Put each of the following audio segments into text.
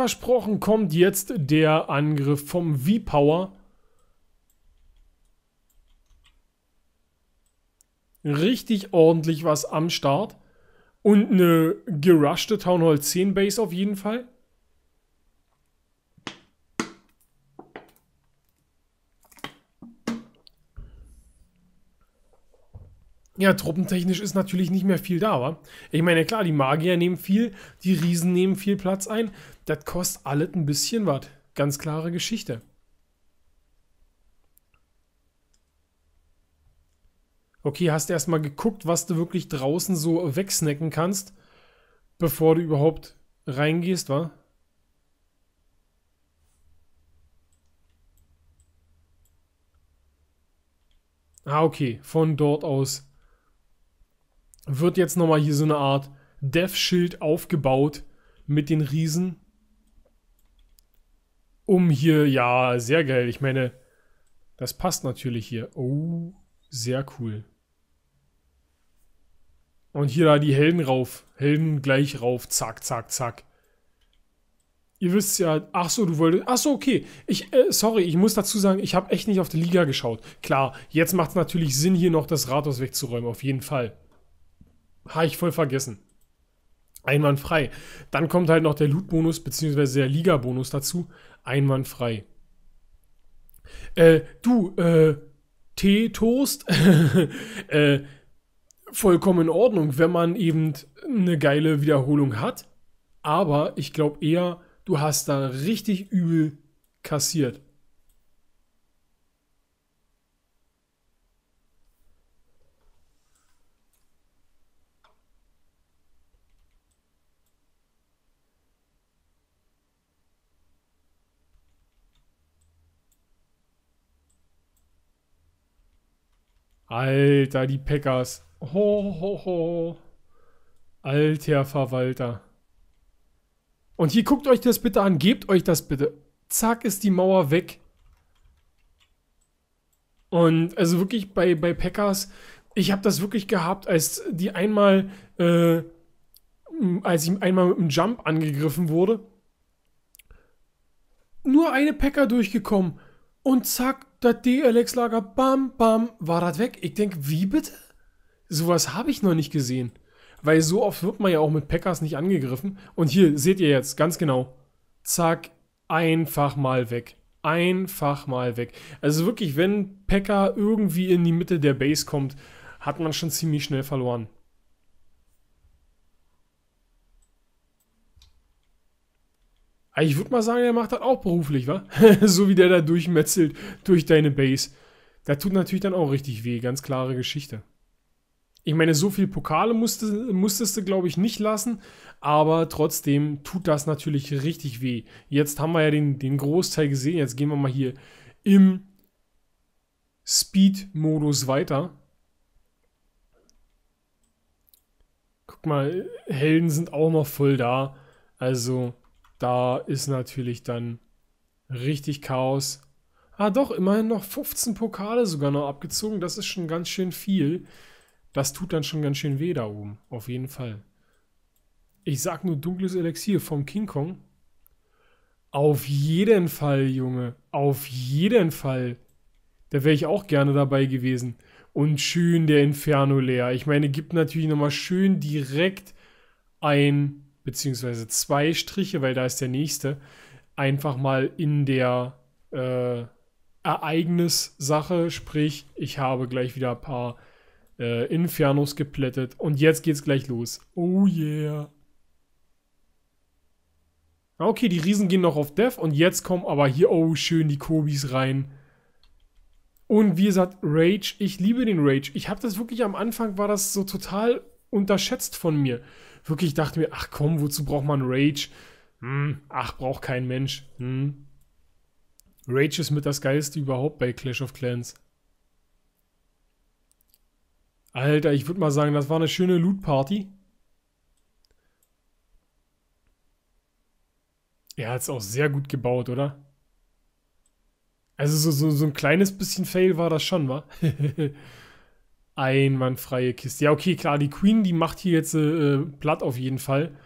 versprochen kommt jetzt der Angriff vom V-Power. Richtig ordentlich was am Start. Und eine gerushte Townhall 10 Base auf jeden Fall. Ja, truppentechnisch ist natürlich nicht mehr viel da, wa? Ich meine, klar, die Magier nehmen viel, die Riesen nehmen viel Platz ein. Das kostet alles ein bisschen was. Ganz klare Geschichte. Okay, hast erstmal geguckt, was du wirklich draußen so wegsnacken kannst, bevor du überhaupt reingehst, wa? Ah, okay, von dort aus wird jetzt nochmal hier so eine Art Death-Schild aufgebaut mit den Riesen. Um hier, ja, sehr geil. Ich meine, das passt natürlich hier. Oh, sehr cool. Und hier da die Helden rauf. Helden gleich rauf. Zack, zack, zack. Ihr wisst ja, ach so, du wolltest, ach so, okay, sorry, ich muss dazu sagen, ich habe echt nicht auf die Liga geschaut. Klar, jetzt macht es natürlich Sinn, hier noch das Rathaus wegzuräumen, auf jeden Fall. Habe ich voll vergessen. Einwandfrei. Dann kommt halt noch der Loot-Bonus bzw. der Liga-Bonus dazu. Einwandfrei. Tee-Toast? Vollkommen in Ordnung, wenn man eben eine geile Wiederholung hat. Aber ich glaube eher, du hast da richtig übel kassiert. Alter, die Pekkas. Ho, ho, ho. Alter Verwalter. Und hier guckt euch das bitte an. Gebt euch das bitte. Zack, ist die Mauer weg. Und also wirklich bei Pekkas, ich habe das wirklich gehabt, als die einmal, als ich einmal mit einem Jump angegriffen wurde. Nur eine Pekka durchgekommen. Und zack, das DLX-Lager, bam, bam, war das weg. Ich denke, wie bitte? Sowas habe ich noch nicht gesehen. Weil so oft wird man ja auch mit Pekkas nicht angegriffen. Und hier, seht ihr jetzt, ganz genau. Zack, einfach mal weg. Einfach mal weg. Also wirklich, wenn Pekka irgendwie in die Mitte der Base kommt, hat man schon ziemlich schnell verloren. Ich würde mal sagen, der macht das auch beruflich, wa? So wie der da durchmetzelt durch deine Base. Das tut natürlich dann auch richtig weh, ganz klare Geschichte. Ich meine, so viel Pokale musstest du, glaube ich, nicht lassen, aber trotzdem tut das natürlich richtig weh. Jetzt haben wir ja den Großteil gesehen, jetzt gehen wir mal hier im Speed-Modus weiter. Guck mal, Helden sind auch noch voll da, also... Da ist natürlich dann richtig Chaos. Ah doch, immerhin noch 15 Pokale sogar noch abgezogen. Das ist schon ganz schön viel. Das tut dann schon ganz schön weh da oben. Auf jeden Fall. Ich sag nur dunkles Elixier vom King Kong. Auf jeden Fall, Junge. Auf jeden Fall. Da wäre ich auch gerne dabei gewesen. Und schön der Inferno leer. Ich meine, gibt natürlich nochmal schön direkt ein... beziehungsweise 2 Striche, weil da ist der nächste, einfach mal in der Ereignissache, sprich, ich habe gleich wieder ein paar Infernos geplättet und jetzt geht's gleich los. Oh yeah. Okay, die Riesen gehen noch auf Death und jetzt kommen aber hier, oh schön, die Kobis rein. Und wie gesagt, Rage, ich liebe den Rage. Ich habe das wirklich, am Anfang war das so total unterschätzt von mir. Wirklich, ich dachte mir, ach komm, wozu braucht man Rage? Ach, braucht kein Mensch. Rage ist mit das Geilste überhaupt bei Clash of Clans. Alter, ich würde mal sagen, das war eine schöne Loot-Party. Er hat es auch sehr gut gebaut, oder? Also so ein kleines bisschen Fail war das schon, wa? Einwandfreie Kiste. Ja, okay, klar, die Queen, die macht hier jetzt platt auf jeden Fall.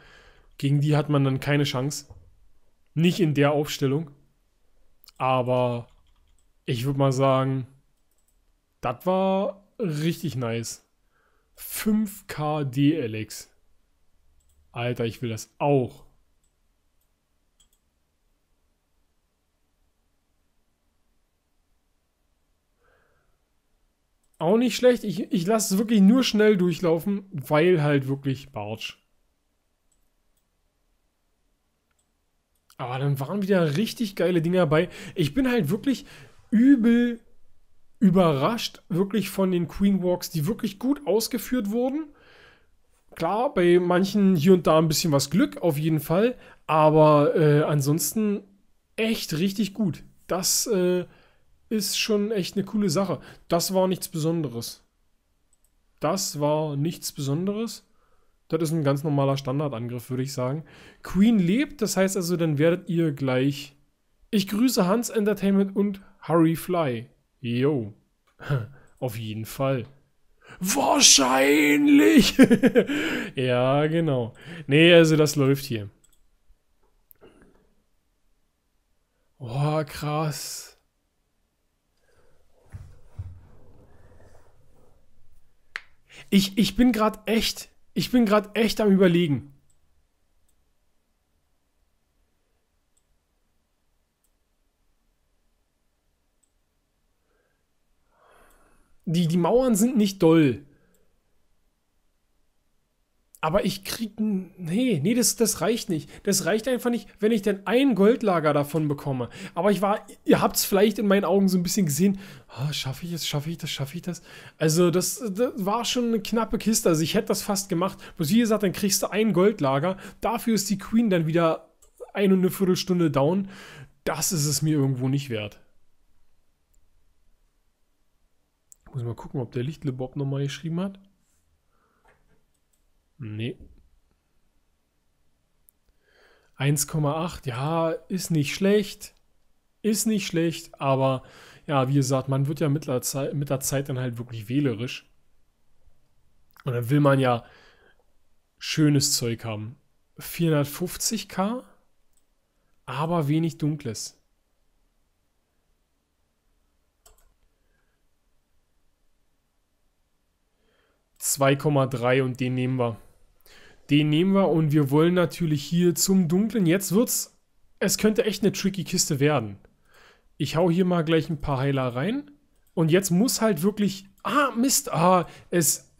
Gegen die hat man dann keine Chance. Nicht in der Aufstellung. Aber ich würde mal sagen, das war richtig nice. 5K DLX. Alter, ich will das auch. Auch nicht schlecht. Ich lasse es wirklich nur schnell durchlaufen, weil halt wirklich Bartsch. Aber dann waren wieder richtig geile Dinger dabei. Ich bin halt wirklich übel überrascht, wirklich von den Queen Walks, die wirklich gut ausgeführt wurden. Klar, bei manchen hier und da ein bisschen was Glück, auf jeden Fall. Aber ansonsten echt richtig gut. Das ist schon echt eine coole Sache. Das war nichts Besonderes. Das war nichts Besonderes. Das ist ein ganz normaler Standardangriff, würde ich sagen. Queen lebt, das heißt also, dann werdet ihr gleich... Ich grüße Hans Entertainment und Harry Fly. Yo. Auf jeden Fall. Wahrscheinlich! Ja, genau. Nee, also das läuft hier. Oh, krass. Ich bin gerade echt... Ich bin gerade echt am Überlegen. Die Mauern sind nicht doll. Aber ich krieg... Nee, das reicht nicht. Das reicht einfach nicht, wenn ich denn ein Goldlager davon bekomme. Aber ich war... Ihr habt es vielleicht in meinen Augen so ein bisschen gesehen. Oh, schaffe ich es? Schaffe ich das? Schaffe ich das? Also das war schon eine knappe Kiste. Also ich hätte das fast gemacht. Bloß wie gesagt, dann kriegst du ein Goldlager. Dafür ist die Queen dann wieder 1 1/4 Stunde down. Das ist es mir irgendwo nicht wert. Ich muss mal gucken, ob der Lichtle Bob nochmal geschrieben hat. Nee. 1,8, ja, ist nicht schlecht. Ist nicht schlecht, aber ja, wie gesagt, man wird ja mit der Zeit dann halt wirklich wählerisch. Und dann will man ja schönes Zeug haben. 450k, aber wenig Dunkles. ,3 und den nehmen wir. Den nehmen wir und wir wollen natürlich hier zum Dunklen. Jetzt wird's... Es könnte echt eine tricky Kiste werden. Ich hau hier mal gleich ein paar Heiler rein. Und jetzt muss halt wirklich... Ah, Mist. Ah,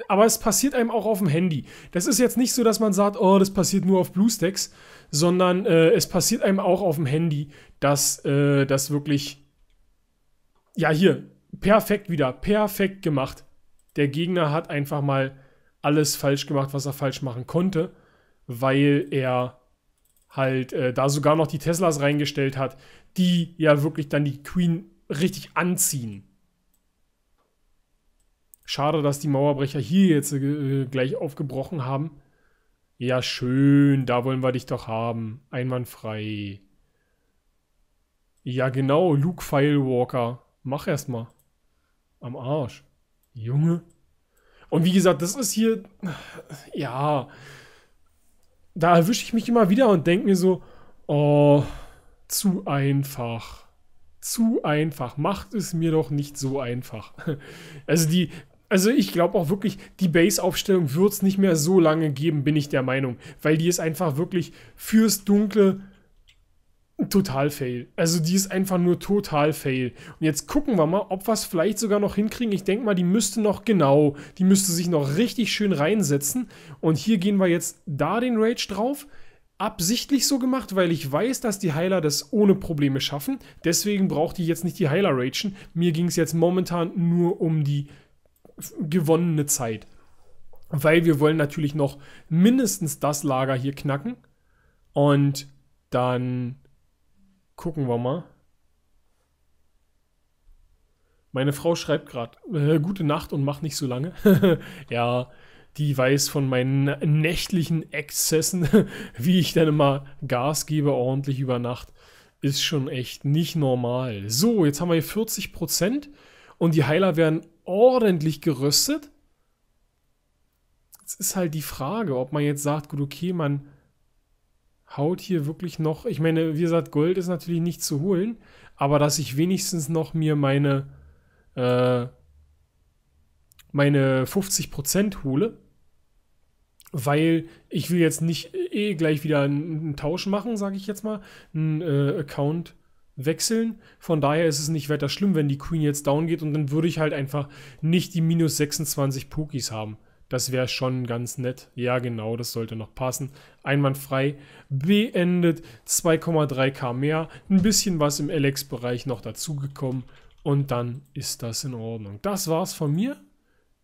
aber es passiert einem auch auf dem Handy. Das ist jetzt nicht so, dass man sagt, oh, das passiert nur auf Bluestacks. Sondern es passiert einem auch auf dem Handy, dass das wirklich... Ja, hier. Perfekt wieder. Perfekt gemacht. Der Gegner hat einfach mal alles falsch gemacht, was er falsch machen konnte, weil er halt da sogar noch die Teslas reingestellt hat, die ja wirklich dann die Queen richtig anziehen. Schade, dass die Mauerbrecher hier jetzt gleich aufgebrochen haben. Ja, schön, da wollen wir dich doch haben. Einwandfrei. Ja, genau, Luke Skywalker. Mach erstmal. Am Arsch. Junge. Und wie gesagt, das ist hier, ja, da erwische ich mich immer wieder und denke mir so, oh, zu einfach. Zu einfach. Macht es mir doch nicht so einfach. Also ich glaube auch wirklich, die Base-Aufstellung wird es nicht mehr so lange geben, bin ich der Meinung. Weil die ist einfach wirklich fürs Dunkle total fail. Also die ist einfach nur total fail. Und jetzt gucken wir mal, ob wir es vielleicht sogar noch hinkriegen. Ich denke mal, die müsste noch genau, die müsste sich noch richtig schön reinsetzen. Und hier gehen wir jetzt da den Rage drauf. Absichtlich so gemacht, weil ich weiß, dass die Heiler das ohne Probleme schaffen. Deswegen braucht die jetzt nicht die Heiler ragen. Mir ging es jetzt momentan nur um die gewonnene Zeit. Weil wir wollen natürlich noch mindestens das Lager hier knacken. Und dann... Gucken wir mal. Meine Frau schreibt gerade, gute Nacht und mach nicht so lange. Ja, die weiß von meinen nächtlichen Exzessen, wie ich dann immer Gas gebe, ordentlich über Nacht. Ist schon echt nicht normal. So, jetzt haben wir hier 40% und die Heiler werden ordentlich geröstet. Jetzt ist halt die Frage, ob man jetzt sagt, gut, okay, man haut hier wirklich noch, ich meine, wie gesagt, Gold ist natürlich nicht zu holen, aber dass ich wenigstens noch mir meine 50% hole, weil ich will jetzt nicht gleich wieder einen Tausch machen, sage ich jetzt mal, einen Account wechseln. Von daher ist es nicht weiter schlimm, wenn die Queen jetzt down geht und dann würde ich halt einfach nicht die minus 26 Pokis haben. Das wäre schon ganz nett. Ja, genau, das sollte noch passen. Einwandfrei beendet. 2,3k mehr. Ein bisschen was im LX-Bereich noch dazugekommen. Und dann ist das in Ordnung. Das war's von mir.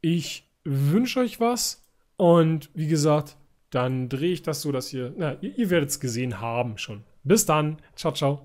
Ich wünsche euch was. Und wie gesagt, dann drehe ich das so, dass ihr... Na, ihr werdet es gesehen haben schon. Bis dann. Ciao, ciao.